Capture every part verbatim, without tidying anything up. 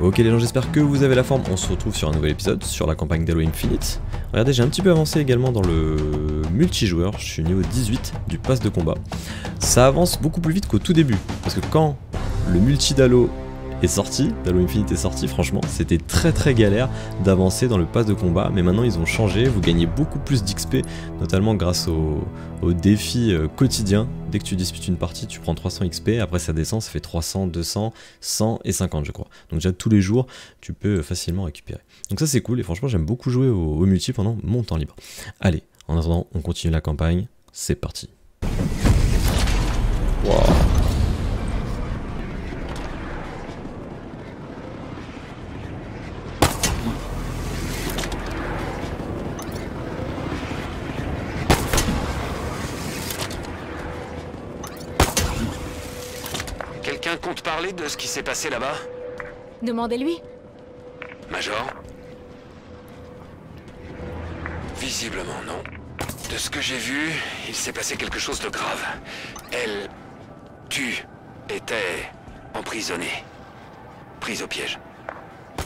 Ok les gens, j'espère que vous avez la forme, on se retrouve sur un nouvel épisode sur la campagne d'Halo Infinite. Regardez, j'ai un petit peu avancé également dans le multijoueur, je suis niveau dix-huit du pass de combat. Ça avance beaucoup plus vite qu'au tout début, parce que quand le multi d'Halo est sorti, d'Halo Infinite est sorti, franchement c'était très très galère d'avancer dans le pass de combat, mais maintenant ils ont changé, vous gagnez beaucoup plus d'X P, notamment grâce aux au défis quotidiens. Dès que tu disputes une partie, tu prends trois cents X P, après ça descend, ça fait trois cents, deux cents, cent et cinquante je crois. Donc déjà tous les jours, tu peux facilement récupérer. Donc ça c'est cool et franchement j'aime beaucoup jouer au, au multi pendant mon temps libre. Allez, en attendant, on continue la campagne, c'est parti. Wow. Compte parler de ce qui s'est passé là-bas? Demandez-lui. Major? Visiblement non. De ce que j'ai vu, il s'est passé quelque chose de grave. Elle... tu... était... emprisonnée. Prise au piège.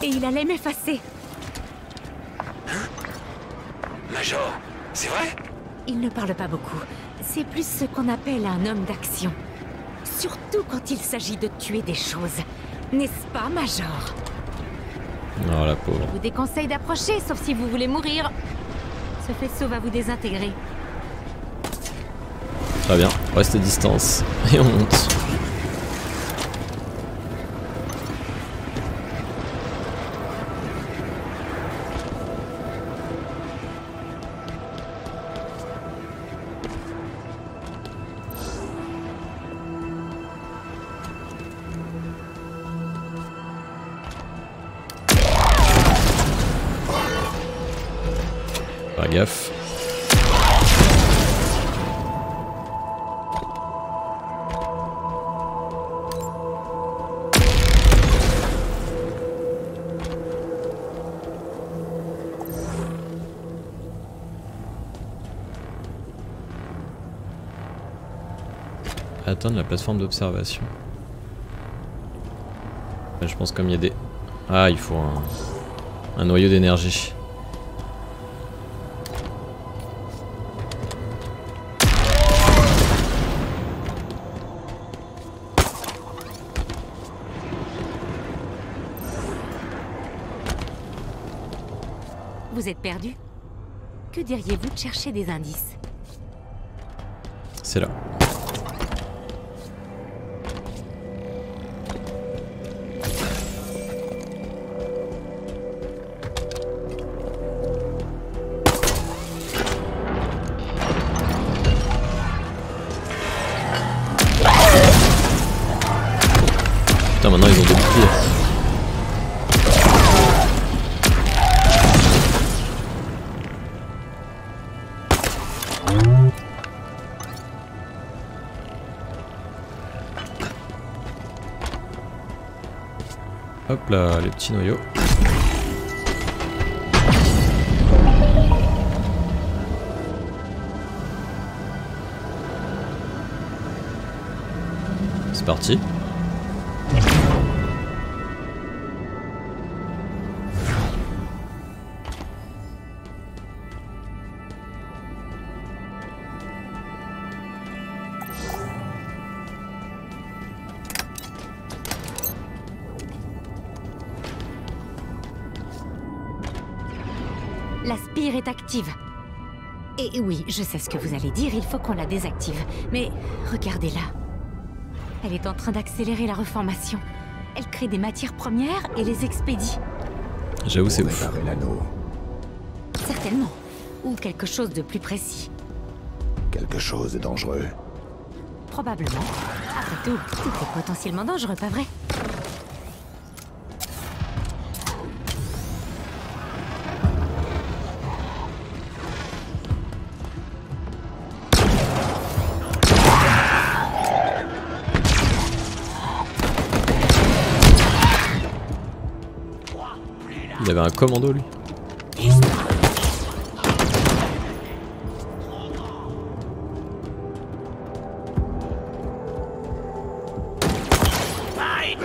Et il allait m'effacer. Hein? Major, c'est vrai? Il ne parle pas beaucoup. C'est plus ce qu'on appelle un homme d'action. Surtout quand il s'agit de tuer des choses. N'est-ce pas, Major? Oh, la pauvre. Je vous déconseille d'approcher, sauf si vous voulez mourir. Ce faisceau va vous désintégrer. Très bien, reste à distance. Et on monte. Gaffe. Atteindre la plateforme d'observation. Je pense comme il y a des... Ah, il faut un, un noyau d'énergie. Vous êtes perdu? Que diriez-vous de chercher des indices? C'est là. Putain, maintenant ils ont des pieds. Hop là, les petits noyaux. C'est parti. La spire est active. Et oui, je sais ce que vous allez dire, il faut qu'on la désactive. Mais regardez-la. Elle est en train d'accélérer la reformation. Elle crée des matières premières et les expédie. J'avoue, c'est ouf. Certainement. Ou quelque chose de plus précis. Quelque chose de dangereux. Probablement. Après tout, tout est potentiellement dangereux, pas vrai? Il avait un commando, lui. Bye.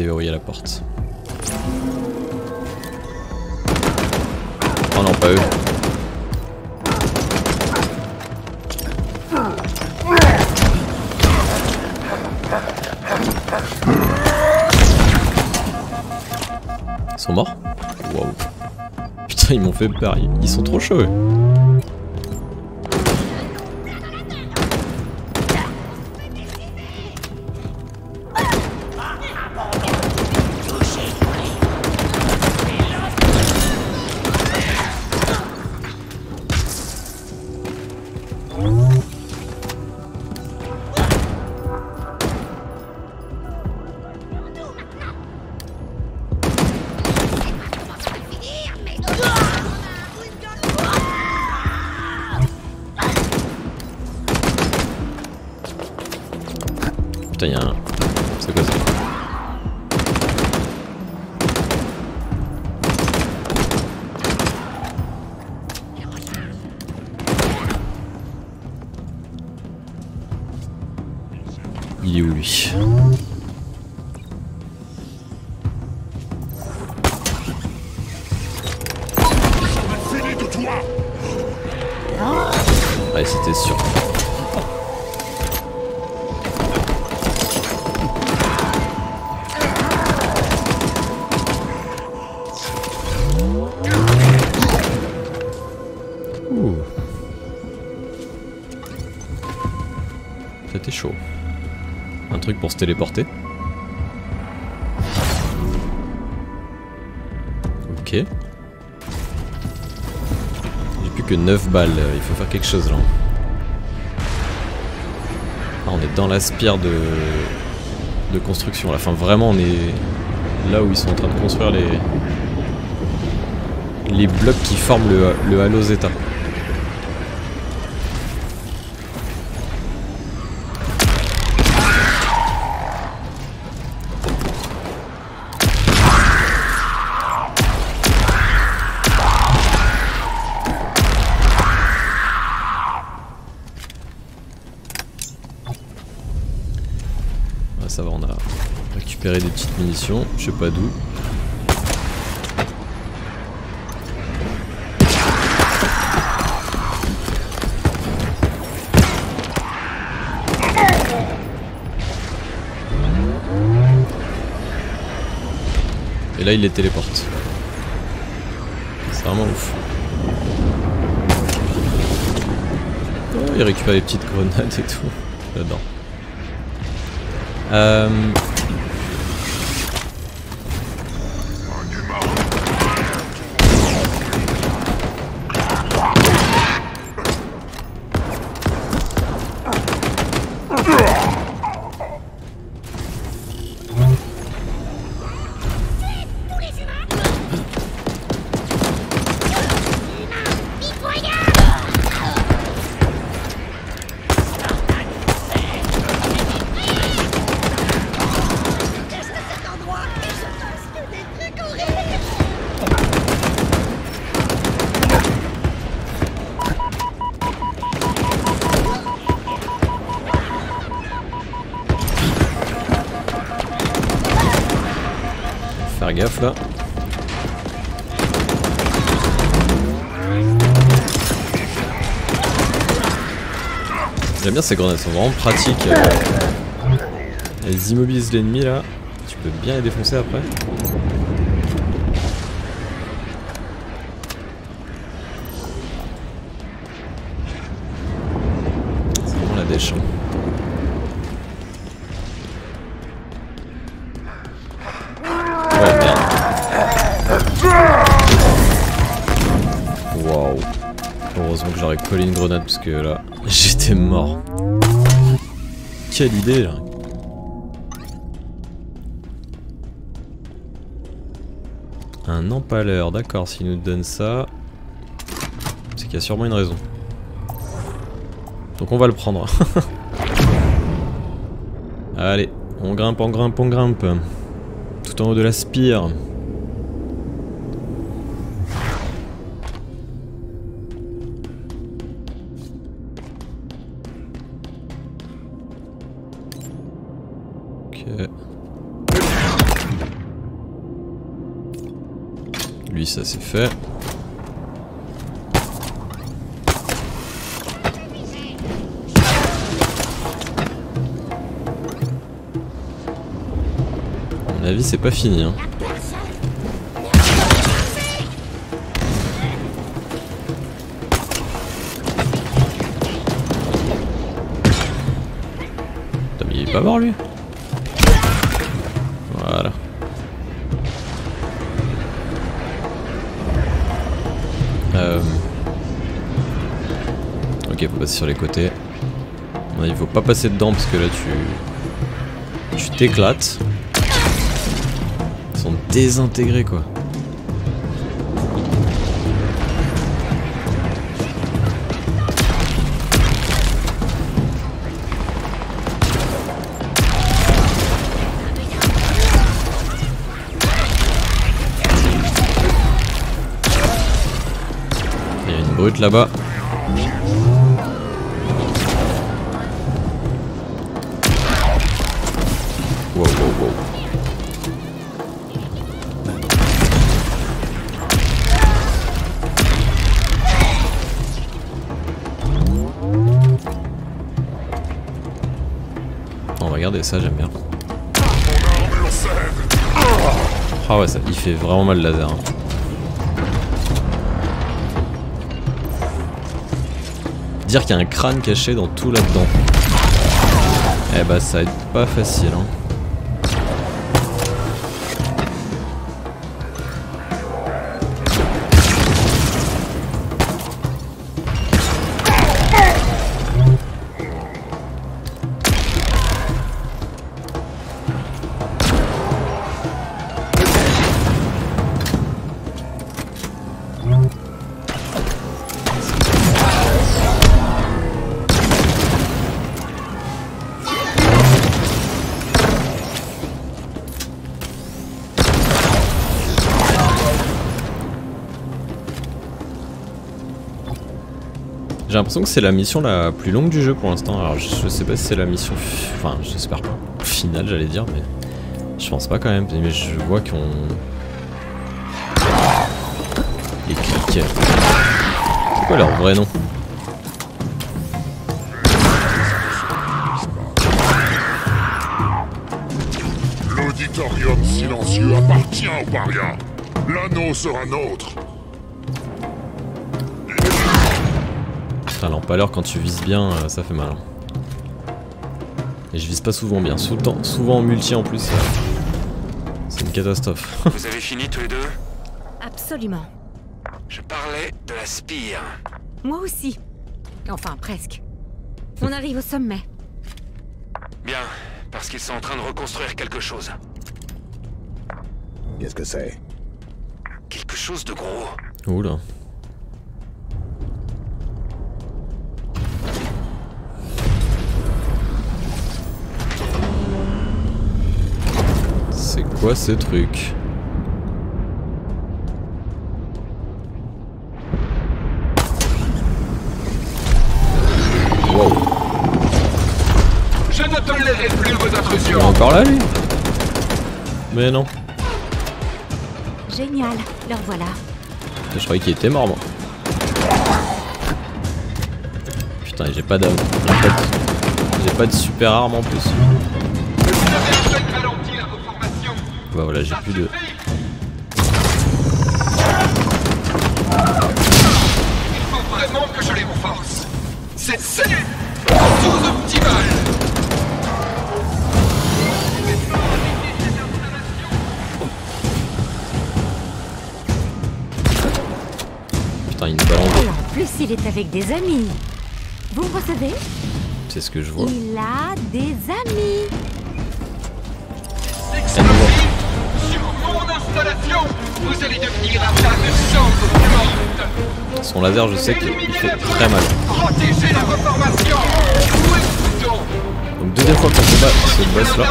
déverrouiller la porte. Oh non, pas eux. Ils sont morts? Waouh. Putain, ils m'ont fait peur. Ils sont trop chauds. Putain, y'a un... C'est quoi ça? Il est où lui? Ouais, c'était sûr. C'était chaud. Un truc pour se téléporter. Ok. J'ai plus que neuf balles. Il faut faire quelque chose là. Ah, on est dans la spire de... de construction. Là. Enfin, vraiment, on est là où ils sont en train de construire les, les blocs qui forment le, le Halo Zeta. Ça va, on a récupéré des petites munitions, je sais pas d'où. Et là il les téléporte. C'est vraiment ouf. Oh, il récupère des petites grenades et tout là-dedans. Euh... Faire gaffe là. J'aime bien ces grenades, elles sont vraiment pratiques. Elles immobilisent l'ennemi là. Tu peux bien les défoncer après. C'est vraiment la dèche. Heureusement que j'aurais collé une grenade parce que là, j'étais mort. Quelle idée là. Un empaleur, d'accord, s'il nous donne ça, c'est qu'il y a sûrement une raison. Donc on va le prendre. Allez, on grimpe, on grimpe, on grimpe. Tout en haut de la spire. lui ça c'est fait. À mon avis c'est pas fini hein. Putain mais il est pas mort lui. Voilà. Euh... Ok, faut passer sur les côtés. Non, il faut pas passer dedans parce que là tu... Tu t'éclates. Ils sont désintégrés quoi. Brut là-bas. Wow, wow, wow. On va regarder ça, j'aime bien. Ah ouais, ça, il fait vraiment mal le laser. Hein. Dire qu'il y a un crâne caché dans tout là-dedans. Eh bah ça va être pas facile hein. J'ai l'impression que c'est la mission la plus longue du jeu pour l'instant. Alors je sais pas si c'est la mission... Enfin j'espère pas. Finale j'allais dire mais... Je pense pas quand même. Mais je vois qu'on... Les clics. C'est quoi leur vrai nom? L'auditorium silencieux appartient aux parias. L'anneau sera nôtre. Putain, l'empaleur quand tu vises bien, euh, ça fait mal. Et je vise pas souvent bien, souvent, souvent en multi en plus. Euh, c'est une catastrophe. Vous avez fini tous les deux? Absolument. Je parlais de la spire. Moi aussi. Enfin, presque. On arrive au sommet. Bien, parce qu'ils sont en train de reconstruire quelque chose. Qu'est-ce que c'est? Quelque chose de gros. Oula. Quoi ce truc? Wow. Je ne tolérerai plus vos intrusions. Il est encore là lui? Mais non. Génial, leur voilà. Je croyais qu'il était mort moi. Putain, j'ai pas d'âme. J'ai pas de super arme en plus. Bah voilà, j'ai plus de... Il faut vraiment que je les renforce. C'est celle chose optimale. Putain, il nous balance. Et en plus, il est avec des amis. Vous me recevez? C'est ce que je vois. Il a des amis. Vous allez devenir un tas de cendres mortes. Son laser, je sais qu'il fait très mal. Protégez la reformation. Donc deuxième fois qu'on se bat ce boss là.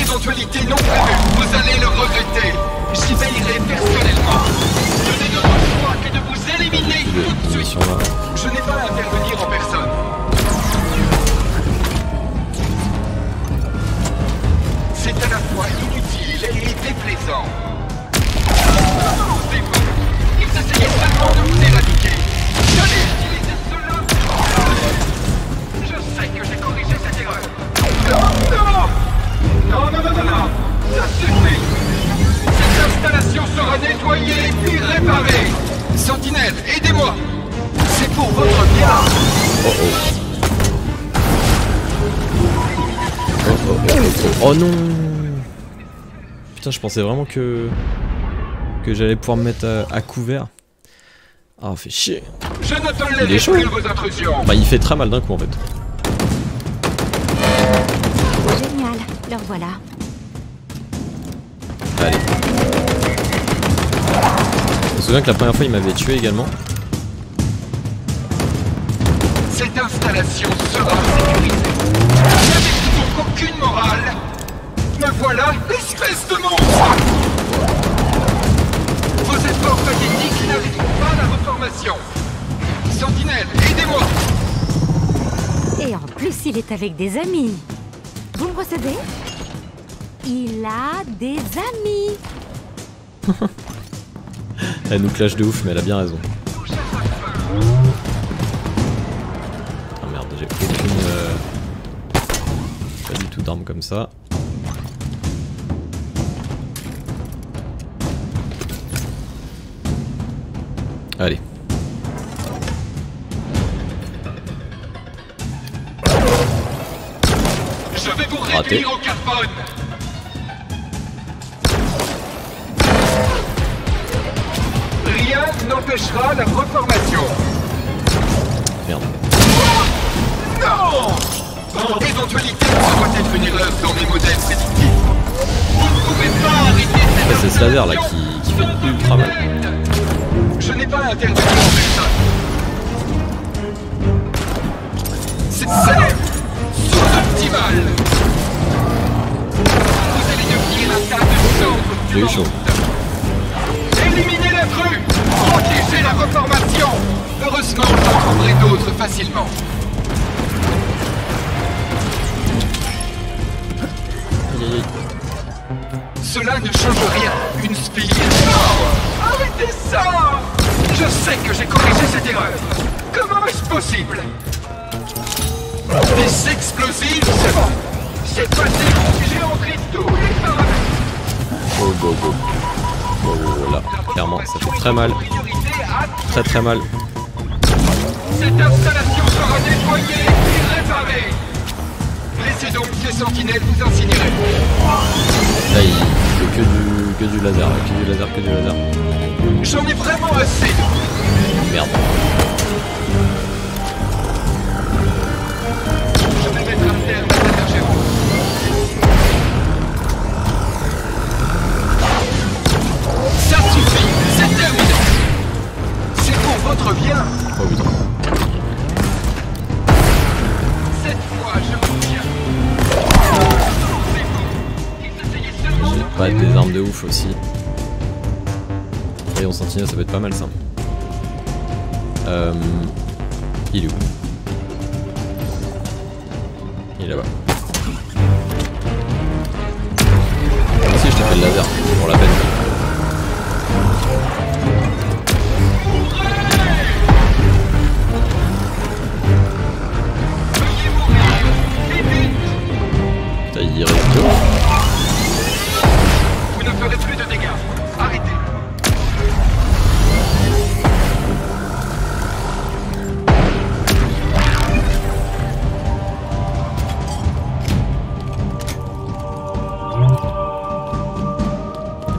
Éventualité non prévue, vous allez le regretter. J'y veillerai personnellement. Je n'ai d'autre choix que de vous éliminer tout de suite. Je n'ai pas à intervenir en personne. C'est à la fois inutile et déplaisant. Oh oh. Oh oh oh. Oh non. Putain, je pensais vraiment que que j'allais pouvoir me mettre à, à couvert. Ah, oh, fait chier. Je ne tolérerai plus vos intrusions. Bah, il fait très mal d'un coup en fait. Génial, leur voilà. Allez. Je me souviens que la première fois il m'avait tué également. Cette installation sera sécurisée. J'avais toujours aucune morale. Me voilà, espèce de monstre. Vos efforts pathétiques n'arriveront pas à la reformation. Sentinelle, aidez-moi. Et en plus, il est avec des amis. Vous me recevez? Il a des amis. Elle nous clash de ouf, mais elle a bien raison. J'ai aucune, euh, pas du tout d'armes comme ça. Allez. Je vais vous réduire au carbone. Rien n'empêchera la reformation. Merde. Non! Cette éventualité doit être une erreur dans mes modèles prédictifs. Vous ne pouvez pas arrêter cette action. C'est ce laser là qui, qui fait ultra mal. Je n'ai pas interdit de faire ça. C'est sous-optimal. Vous allez devenir un tas de violence. J'ai eu chaud. Éliminez la crue! Protégez la reformation! Heureusement, j'en trouverai d'autres facilement. Cela ne change rien. Une spie. Non! Arrêtez ça! Je sais que j'ai corrigé cette erreur. Comment est-ce possible? Des explosifs, c'est bon. C'est passé. J'ai entré tous les paramètres. Oh go go. Oh là, clairement, ça fait très mal. Très très mal. Cette installation sera nettoyée et réparée. Laissez donc les sentinelles vous incinérer. Là il fait que du, que du laser, que du laser, que du laser. J'en ai vraiment assez. Merde. Je vais mettre un terme à cette ingérence. Ça suffit, c'est terminé. C'est pour votre bien. Oh oui. Cette fois, je vous tiens. J'ai pas des armes de ouf aussi. Rayon sentinelle, ça peut être pas mal ça. Euh... Il est où? Il est là-bas. Si je t'ai fait le laser, pour la peine. Putain, il irait plutôt. Vous ne ferez plus de dégâts. Arrêtez.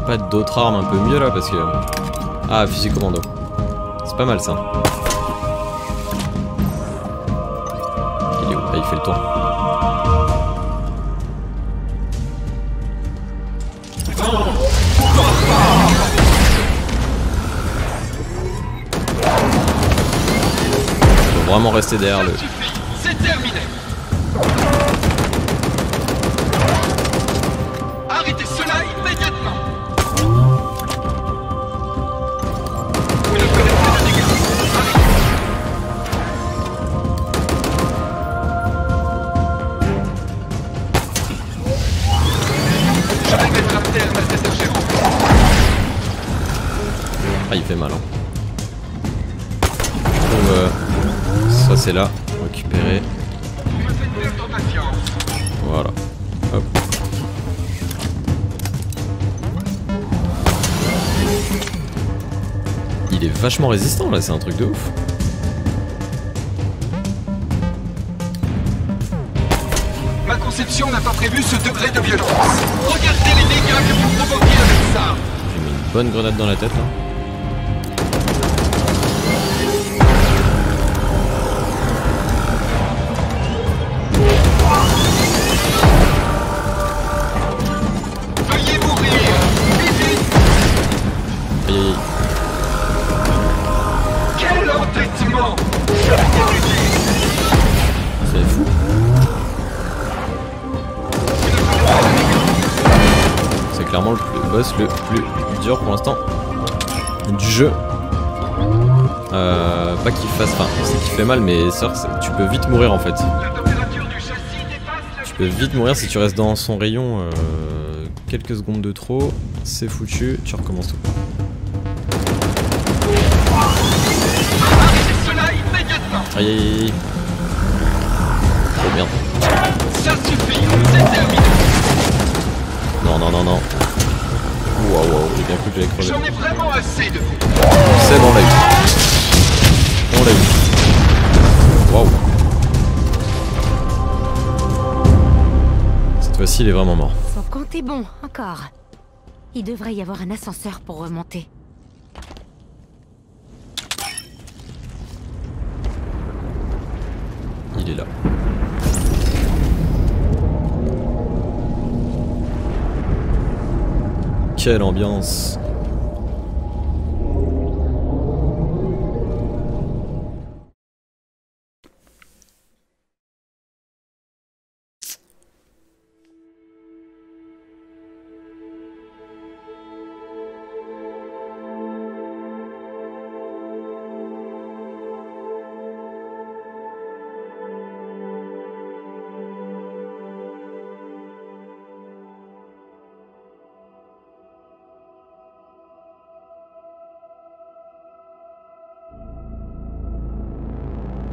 Pas d'autres armes un peu mieux là parce que... Ah, fusil commando. C'est pas mal ça. Il est où? Ah, il fait le tour. Vraiment rester derrière le. C'est terminé. Arrêtez cela immédiatement. Vous ne connaissez le dégât. Je vais mettre un terme à cette ingérence. Ah, il fait mal hein. Ça c'est là, récupérer. Voilà. Hop. Il est vachement résistant là, c'est un truc de ouf. conception n'a pas prévu ce degré de violence. Regardez les dégâts que vous provoquez avec ça. J'ai mis une bonne grenade dans la tête. Hein. Le plus dur pour l'instant du jeu, euh, pas qu'il fasse, enfin c'est qu'il fait mal, mais ça, tu peux vite mourir en fait. Tu peux vite mourir si tu restes dans son rayon euh, quelques secondes de trop, c'est foutu, tu recommences tout. Aïe aïe aïe. Oh merde. Non non non non. Waouh, wow, j'ai bien cru que j'allais crever. J'en ai vraiment assez de vous. C'est bon, on l'a eu. On l'a eu. Waouh. Cette fois-ci, il est vraiment mort. Son compte est bon, encore. Il devrait y avoir un ascenseur pour remonter. Il est là. Quelle ambiance.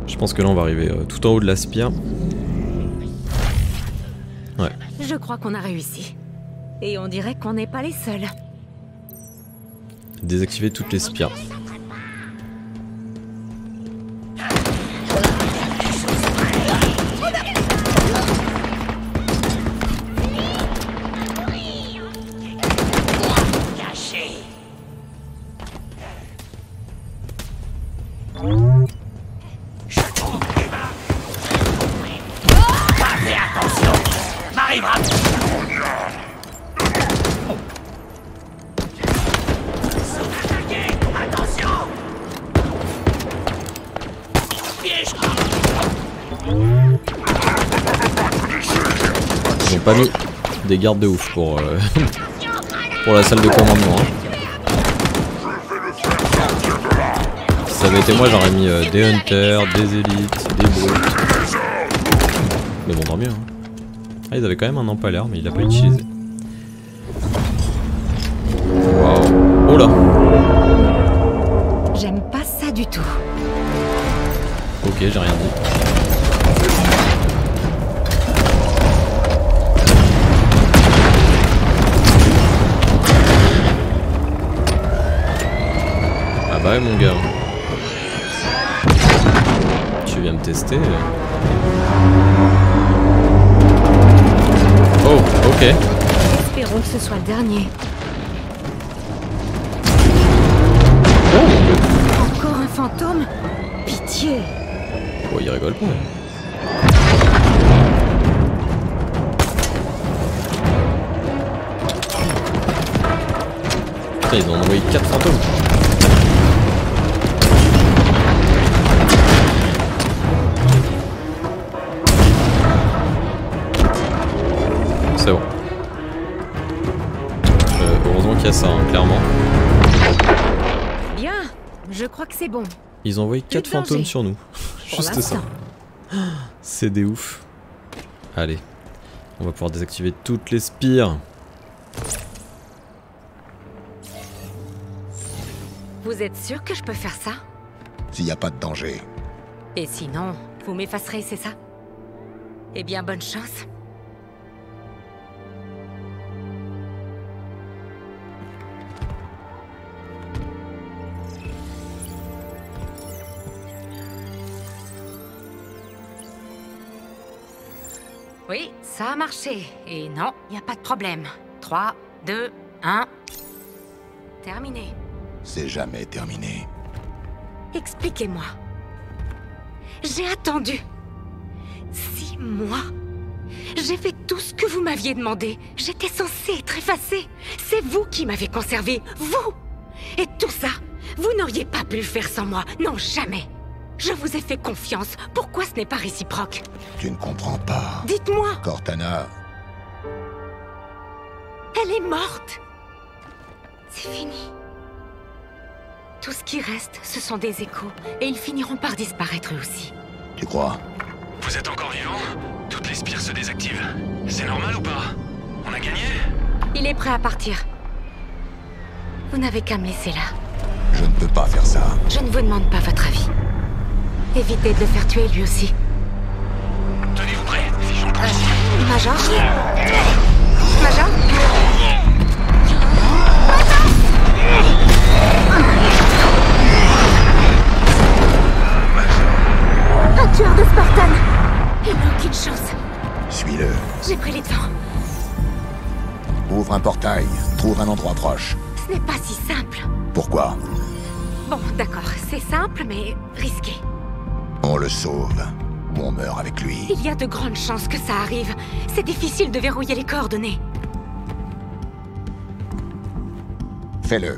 Je pense que là on va arriver euh, tout en haut de la spire. Ouais. Je crois qu'on a réussi. Et on dirait qu'on n'est pas les seuls. Désactiver toutes les spires. Des gardes de ouf pour, euh, pour la salle de commandement. Hein. Si ça avait été moi, j'aurais mis euh, des hunters, des élites, des brutes. Mais bon, tant mieux. Hein. Ah, ils avaient quand même un empaleur, mais il l'a pas utilisé. Waouh. Oh là. J'aime pas ça du tout. Ok, j'ai rien dit. Ouais mon gars, tu viens me tester. Oh, ok. Espérons que ce soit le dernier. Oh mon dieu. Encore un fantôme. Pitié. Oh, il rigole pas. Putain, ils ont envoyé quatre fantômes. Ça, hein, clairement. Bien, je crois que c'est bon. Ils ont envoyé quatre fantômes sur nous. Juste ça. C'est des ouf. Allez, on va pouvoir désactiver toutes les spires. Vous êtes sûr que je peux faire ça? S'il n'y a pas de danger. Et sinon, vous m'effacerez, c'est ça? Eh bien, bonne chance. Oui, ça a marché. Et non, il n'y a pas de problème. trois, deux, un... Terminé. C'est jamais terminé. Expliquez-moi. J'ai attendu. Six mois. J'ai fait tout ce que vous m'aviez demandé. J'étais censée être effacée. C'est vous qui m'avez conservée. Vous! Et tout ça, vous n'auriez pas pu le faire sans moi. Non, jamais. Je vous ai fait confiance. Pourquoi ce n'est pas réciproque? Tu ne comprends pas. Dites-moi. Cortana. Elle est morte. C'est fini. Tout ce qui reste, ce sont des échos. Et ils finiront par disparaître eux aussi. Tu crois? Vous êtes encore vivant? Toutes les spires se désactivent. C'est normal ou pas? On a gagné? Il est prêt à partir. Vous n'avez qu'à me laisser là. Je ne peux pas faire ça. Je ne vous demande pas votre avis. Évitez de le faire tuer lui aussi. Tenez-vous prêt, si j'en pense. Euh, Major Major Major Un tueur de Spartan. Il n'a aucune chance. Suis-le. J'ai pris les devants. Ouvre un portail. Trouve un endroit proche. Ce n'est pas si simple. Pourquoi? Bon, d'accord. C'est simple, mais risqué. On le sauve, ou on meurt avec lui. Il y a de grandes chances que ça arrive. C'est difficile de verrouiller les coordonnées. Fais-le.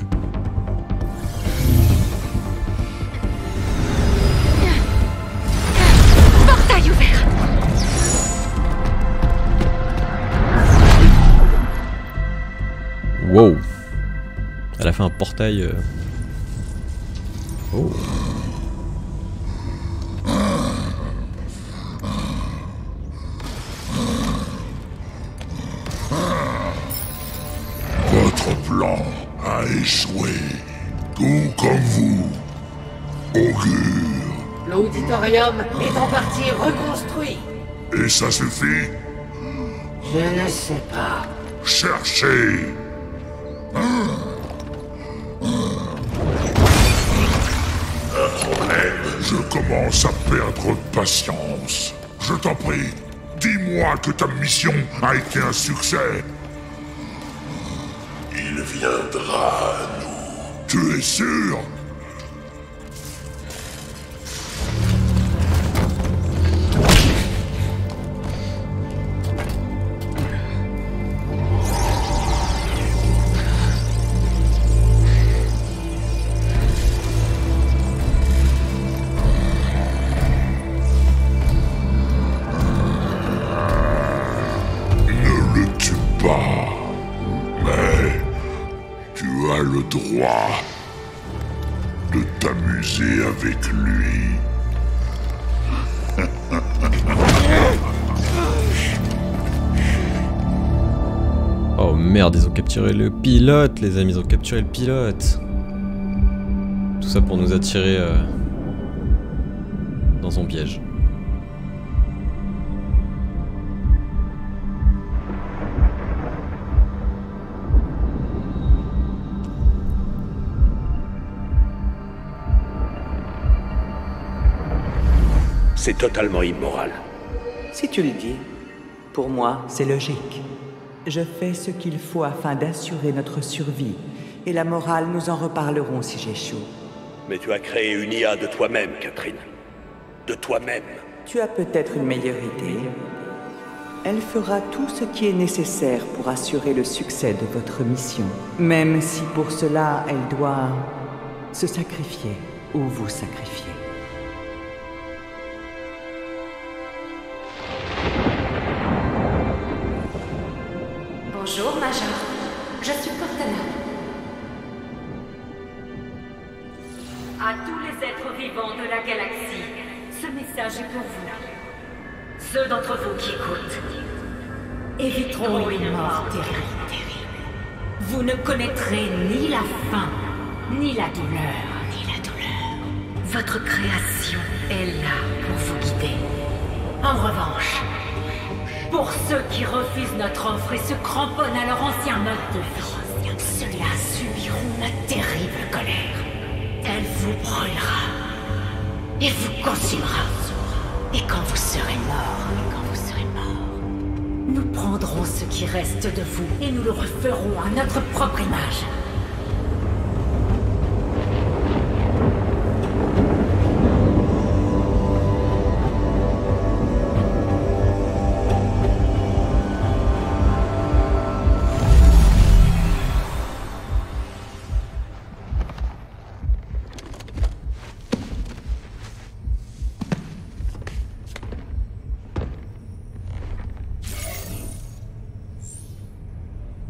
Portail ouvert. Wow. Elle a fait un portail... Euh... Oh. Échoué, tout comme vous, Augure. L'auditorium est en partie reconstruit. Et ça suffit? Je ne sais pas. Cherchez. Un problème, je commence à perdre patience. Je t'en prie, dis-moi que ta mission a été un succès. Il viendra à nous. Tu es sûr? Capturer le pilote, les amis, ils ont capturé le pilote. Tout ça pour nous attirer euh, dans son piège. C'est totalement immoral. Si tu le dis, pour moi, c'est logique. Je fais ce qu'il faut afin d'assurer notre survie, et la morale, nous en reparlerons si j'échoue. Mais tu as créé une I A de toi-même, Catherine. De toi-même. Tu as peut-être une meilleure idée. Elle fera tout ce qui est nécessaire pour assurer le succès de votre mission. Même si pour cela, elle doit se sacrifier, ou vous sacrifier. Bonjour, Major. Je suis Cortana. À tous les êtres vivants de la galaxie, ce message est pour vous. Ceux d'entre vous qui écoutent éviteront une mort terrible, terrible. Vous ne connaîtrez ni la faim, ni la douleur, ni la douleur. Votre création est là pour vous guider. En revanche, pour ceux qui refusent notre offre et se cramponnent à leur ancien mode de vie, ceux-là subiront ma terrible colère. Elle vous brûlera et vous consumera. Et quand vous serez mort, et quand vous serez mort, Nous prendrons ce qui reste de vous et nous le referons à notre propre image.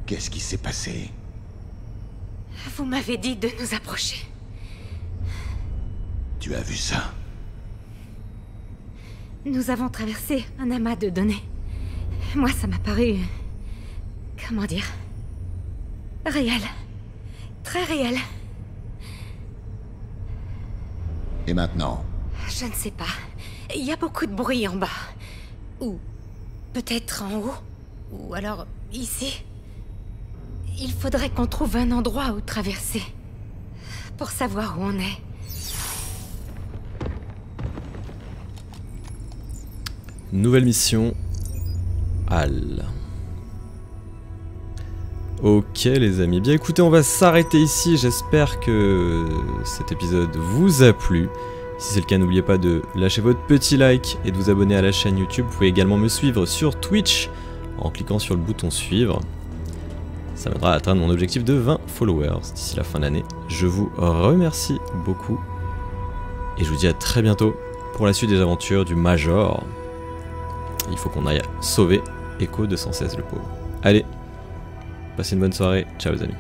Qu'est-ce qui s'est passé? Vous m'avez dit de nous approcher. Tu as vu ça? Nous avons traversé un amas de données. Moi, ça m'a paru... comment dire... réel. Très réel. Et maintenant? Je ne sais pas. Il y a beaucoup de bruit en bas. Ou peut-être en haut. Ou alors ici. Il faudrait qu'on trouve un endroit où traverser, pour savoir où on est. Nouvelle mission, Hal. Ok les amis, bien écoutez, on va s'arrêter ici. J'espère que cet épisode vous a plu. Si c'est le cas, n'oubliez pas de lâcher votre petit like et de vous abonner à la chaîne YouTube. Vous pouvez également me suivre sur Twitch en cliquant sur le bouton suivre. Ça m'aidera à atteindre mon objectif de vingt followers d'ici la fin de l'année. Je vous remercie beaucoup. Et je vous dis à très bientôt pour la suite des aventures du Major. Il faut qu'on aille sauver Echo deux cent seize le pauvre. Allez, passez une bonne soirée. Ciao les amis.